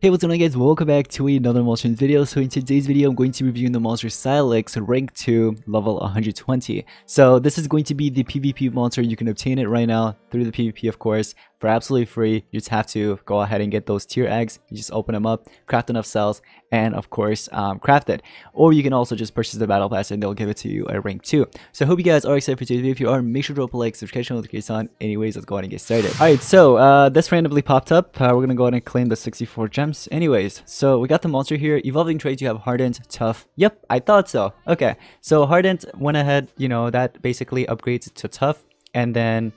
Hey, what's going on guys, welcome back to another Monster Hunter video. So in today's video I'm going to be reviewing the monster Silex, rank 2, level 120. So this is going to be the PvP monster. You can obtain it right now through the PvP, of course, for absolutely free. You just have to go ahead and get those tier eggs. You just open them up, craft enough cells, and of course craft it. Or you can also just purchase the battle pass and they'll give it to you at rank 2. So I hope you guys are excited for today's video. If you are, make sure to drop a like, subscribe to the notifications on. Anyways, let's go ahead and get started. Alright, so this randomly popped up. We're gonna go ahead and claim the 64 gems. Anyways, so we got the monster here. Evolving traits, you have hardened, tough. Yep, I thought so. Okay, so hardened went ahead, you know, that basically upgrades to tough, and then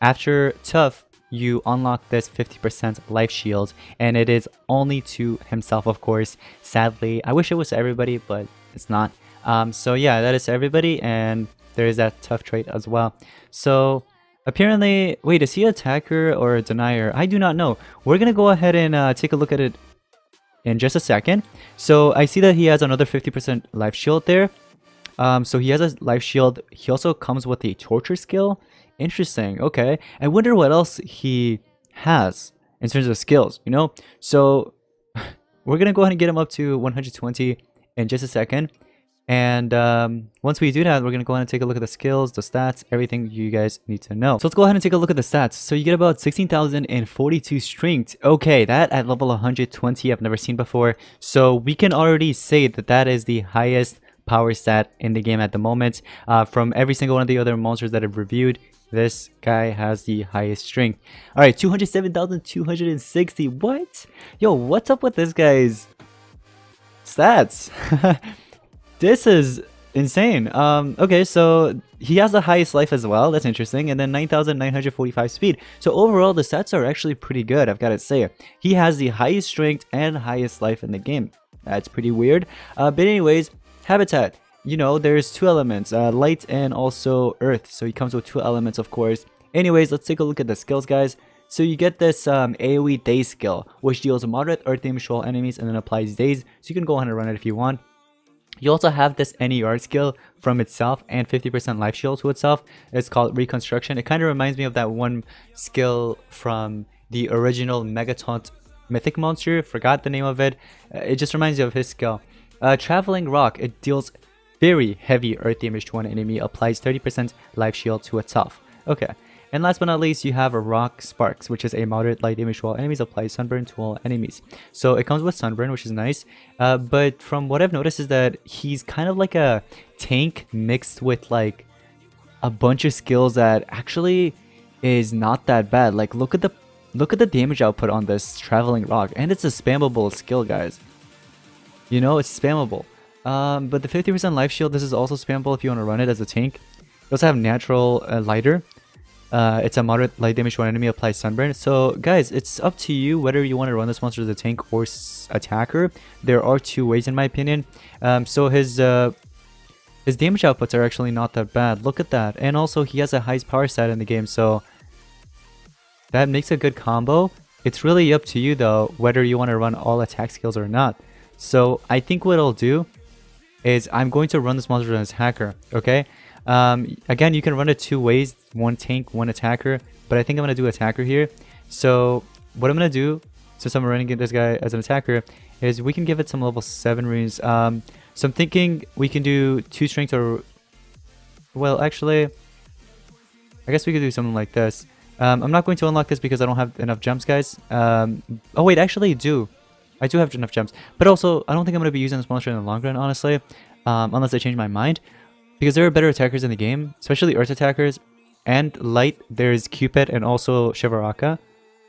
after tough you unlock this 50% life shield, and it is only to himself, of course. Sadly, I wish it was everybody, but it's not. So yeah, that is everybody, and there is that tough trait as well. So apparently, wait, is he an attacker or a denier? I do not know. We're gonna go ahead and take a look at it in just a second. So I see that he has another 50% life shield there. So he has a life shield. He also comes with a torture skill. Interesting. Okay, I wonder what else he has in terms of skills, you know? So we're gonna go ahead and get him up to 120 in just a second. And once we do that, we're gonna go ahead and take a look at the skills, the stats, everything you guys need to know. So let's go ahead and take a look at the stats. So you get about 16,042 strength. Okay, that at level 120 I've never seen before. So we can already say that that is the highest power stat in the game at the moment. From every single one of the other monsters that I've reviewed, this guy has the highest strength. All right, 207,260. What? Yo, what's up with this guy's stats? This is insane. Okay, so he has the highest life as well. That's interesting. And then 9,945 speed. So overall, the stats are actually pretty good, I've got to say. He has the highest strength and highest life in the game. That's pretty weird. But anyways, habitat. You know, there's two elements, light and also earth. So he comes with two elements, of course. Anyways, let's take a look at the skills, guys. So you get this AoE Daze skill, which deals moderate earth damage to all enemies and then applies Daze. So you can go ahead and run it if you want. You also have this NER skill from itself and 50% life shield to itself. It's called Reconstruction. It kind of reminds me of that one skill from the original Megataunt mythic monster. Forgot the name of it. It just reminds you of his skill. Traveling Rock. It deals very heavy earth damage to one enemy. Applies 30% life shield to itself. Okay. And last but not least, you have a Rock Sparks, which is a moderate light damage to all enemies, applies Sunburn to all enemies. So it comes with Sunburn, which is nice. But from what I've noticed is that he's kind of like a tank mixed with like a bunch of skills that actually is not that bad. Like look at the damage output on this Traveling Rock, and it's a spammable skill, guys. You know, it's spammable. But the 50% life shield, this is also spammable if you want to run it as a tank. You also have Natural Lighter. It's a moderate light damage to an enemy, applies Sunburn. So guys, it's up to you whether you want to run this monster as a tank or attacker. There are two ways in my opinion. So his damage outputs are actually not that bad. Look at that. And also he has the highest power stat in the game, so that makes a good combo. It's really up to you though whether you want to run all attack skills or not. So I think what I'll do is I'm going to run this monster as a hacker, okay? Again, you can run it two ways, one tank, one attacker, but I think I'm going to do attacker here. So what I'm going to do, since I'm running this guy as an attacker, is we can give it some level 7 runes. So I'm thinking we can do 2 strength or... Well, actually, I guess we could do something like this. I'm not going to unlock this because I don't have enough gems, guys. Oh wait, actually I do. I do have enough gems, but also I don't think I'm going to be using this monster in the long run, honestly, unless I change my mind, because there are better attackers in the game, especially earth attackers and light. There's Cupid and also Shivaraka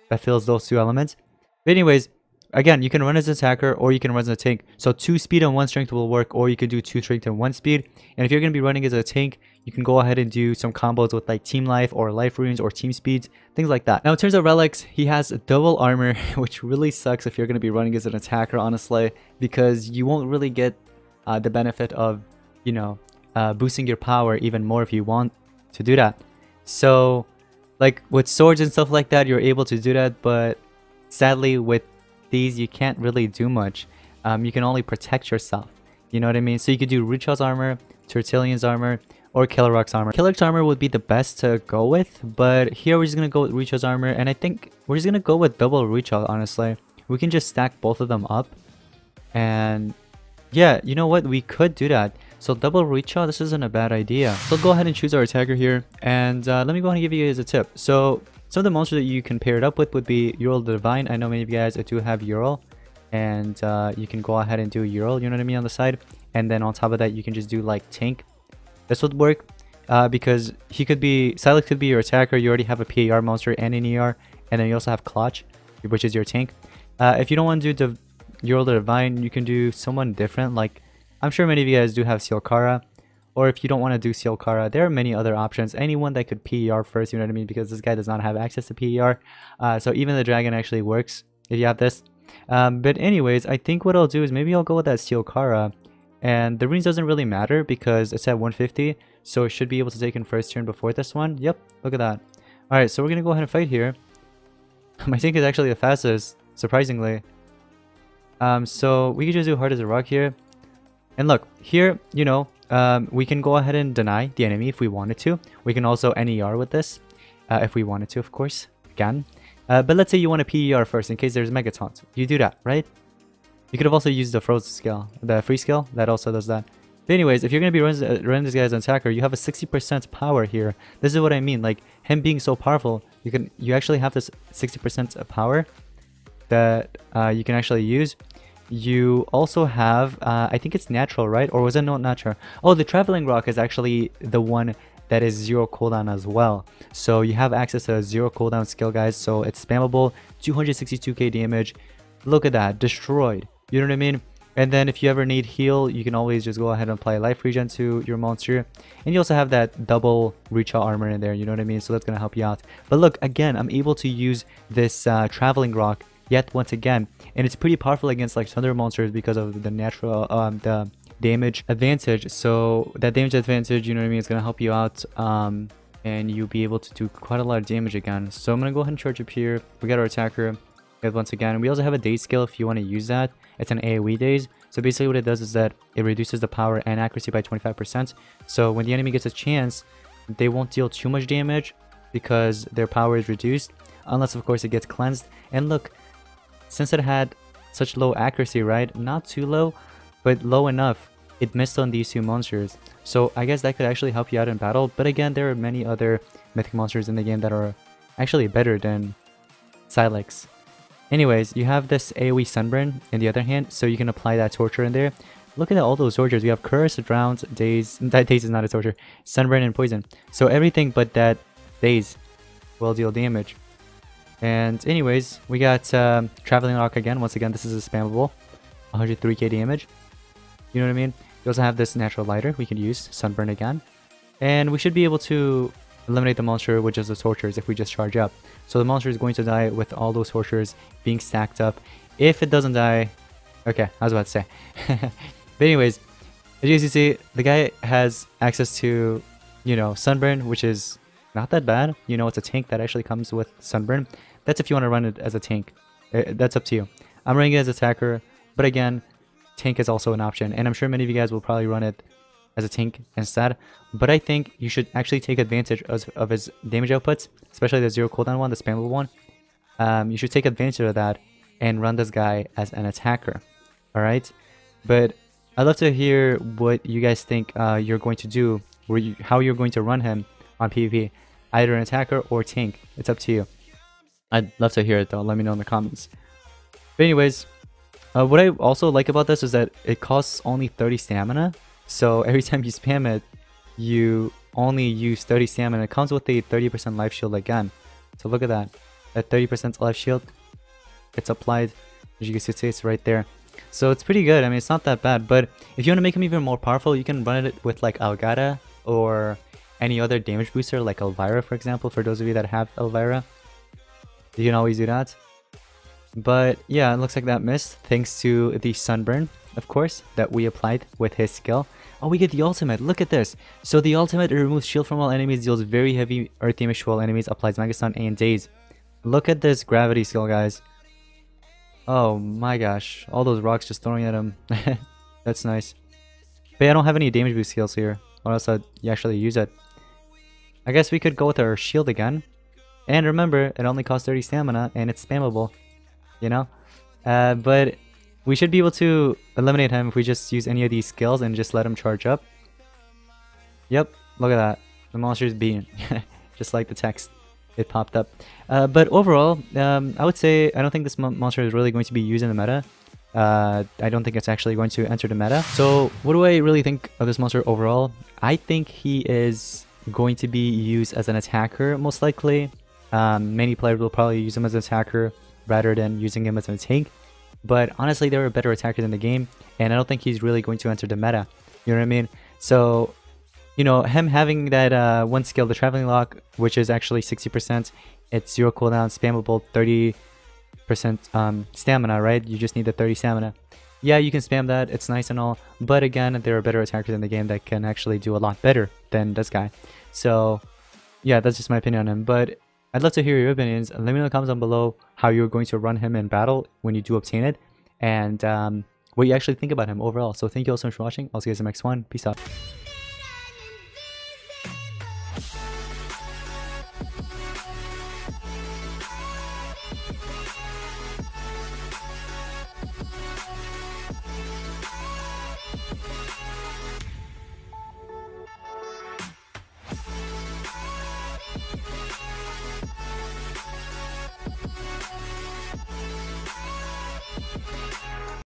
that fills those two elements. But anyways, again, you can run as an attacker or you can run as a tank. So 2 speed and 1 strength will work, or you could do 2 strength and 1 speed. And if you're going to be running as a tank, you can go ahead and do some combos with like team life or life runes or team speeds, things like that. Now in terms of relics, he has double armor, which really sucks if you're going to be running as an attacker, honestly, because you won't really get the benefit of, you know, boosting your power even more if you want to do that. So like with swords and stuff like that, you're able to do that, but sadly with these you can't really do much. You can only protect yourself, you know what I mean? So you could do Ruchel's armor, Tertullian's armor, or Killarock's armor. Killarock's armor would be the best to go with, but here we're just gonna go with Reicha's armor, and I think we're just gonna go with double Reicha, honestly. we can just stack both of them up. And yeah, you know what, we could do that. So double Reicha, this isn't a bad idea. So go ahead and choose our attacker here, and let me go ahead and give you guys a tip. So some of the monsters that you can pair it up with would be Ural the Divine. I know many of you guys do have Ural, and you can go ahead and do Ural, you know what I mean, on the side. And then on top of that, you can just do like Tink. This would work because he could be, Silex could be your attacker. You already have a PAR monster and an ER, and then you also have Clutch, which is your tank. If you don't want to do the Ural the Divine, you can do someone different. Like, I'm sure many of you guys do have Sheela Kharaa, or if you don't want to do Sheela Kharaa, there are many other options. Anyone that could PER first, you know what I mean, because this guy does not have access to PER. So even the dragon actually works if you have this. But anyways, I think what I'll do is maybe I'll go with that Sheela Kharaa, and the range doesn't really matter because it's at 150, so it should be able to take in first turn before this one. Yep, look at that. All right, so we're gonna go ahead and fight here. My tank is actually the fastest, surprisingly. So we can just do hard as a rock here. And look, here, you know, we can go ahead and deny the enemy if we wanted to. We can also NER with this, if we wanted to, of course. Again. But let's say you want to PER first in case there's Mega Taunt. You do that, right? You could have also used the Frozen skill, the free skill, that also does that. But anyways, if you're going to be running this guy as an attacker, you have a 60% power here. This is what I mean, like, him being so powerful, you actually have this 60% power that you can actually use. You also have, I think it's natural, right? Or was it not natural? Oh, the Traveling Rock is actually the one that is 0 cooldown as well. So you have access to a 0 cooldown skill, guys. So it's spammable, 262k damage. Look at that, destroyed. You know what I mean? And then if you ever need heal, you can always just go ahead and apply life regen to your monster. And you also have that double Reicha armor in there, you know what I mean? So that's going to help you out. But look, again, I'm able to use this Traveling Rock yet once again, and it's pretty powerful against like thunder monsters because of the natural the damage advantage. So that damage advantage, you know what I mean, it's gonna help you out, and you'll be able to do quite a lot of damage again. So I'm gonna go ahead and charge up here. We got our attacker yet once again. We also have a daze skill if you want to use that. It's an AoE daze. So basically what it does is that it reduces the power and accuracy by 25%, so when the enemy gets a chance, they won't deal too much damage because their power is reduced, unless of course it gets cleansed. And look, since it had such low accuracy, right, not too low, but low enough, it missed on these two monsters. So I guess that could actually help you out in battle. But again, there are many other mythic monsters in the game that are actually better than Silex. Anyways, you have this AoE Sunburn in the other hand, so you can apply that torture in there. Look at all those tortures. We have Curse, Drown, Daze. That Daze is not a torture. Sunburn and Poison. So everything but that Daze will deal damage. And anyways, we got Traveling Rock again. Once again, this is a spammable 103k damage. You know what I mean? You also have this natural lighter we can use, Sunburn again. And we should be able to eliminate the monster with just the tortures if we just charge up. So the monster is going to die with all those tortures being stacked up. If it doesn't die... Okay, I was about to say. But anyways, as you can see, the guy has access to, you know, Sunburn, which is... not that bad. You know, it's a tank that actually comes with Sunburn. That's if you want to run it as a tank. That's up to you. I'm running it as attacker, but again, tank is also an option. And I'm sure many of you guys will probably run it as a tank instead. But I think you should actually take advantage of his damage outputs, especially the 0 cooldown one, the spammable one. You should take advantage of that and run this guy as an attacker. Alright? But I'd love to hear what you guys think you're going to do, or how you're going to run him on PvP. Either an attacker or tank, it's up to you. I'd love to hear it though, let me know in the comments. But anyways, what I also like about this is that it costs only 30 stamina, so every time you spam it, you only use 30 stamina. It comes with a 30% life shield again, so look at that. That 30% life shield, it's applied, as you can see, it's right there. So it's pretty good. I mean, it's not that bad, but if you want to make him even more powerful, you can run it with like Algata or any other damage booster like Elvira, for example, for those of you that have Elvira. You can always do that. But yeah, it looks like that missed thanks to the Sunburn, of course, that we applied with his skill. Oh, we get the ultimate. Look at this. So the ultimate, it removes shield from all enemies, deals very heavy earth damage to all enemies, applies Megasun and Daze. Look at this gravity skill, guys. Oh my gosh, all those rocks just throwing at him. That's nice. But yeah, I don't have any damage boost skills here, or else I'd actually use it. I guess we could go with our shield again. And remember, it only costs 30 stamina and it's spammable, you know? But we should be able to eliminate him if we just use any of these skills and just let him charge up. Yep, look at that. The monster's beaten. Just like the text, it popped up. But overall, I would say I don't think this monster is really going to be used in the meta. I don't think it's actually going to enter the meta. So what do I really think of this monster overall? I think he is going to be used as an attacker, most likely. Many players will probably use him as an attacker rather than using him as a tank. But honestly, there are better attackers in the game, and I don't think he's really going to enter the meta. You know what I mean? So, you know, him having that one skill, the Traveling Lock, which is actually 60%, it's 0 cooldown, spammable, 30% stamina, right? You just need the 30 stamina. Yeah, you can spam that, it's nice and all, but again, there are better attackers in the game that can actually do a lot better than this guy. So, yeah, that's just my opinion on him, but I'd love to hear your opinions. Let me know in the comments down below how you're going to run him in battle when you do obtain it, and what you actually think about him overall. So thank you all so much for watching. I'll see you guys in the next one. Peace out.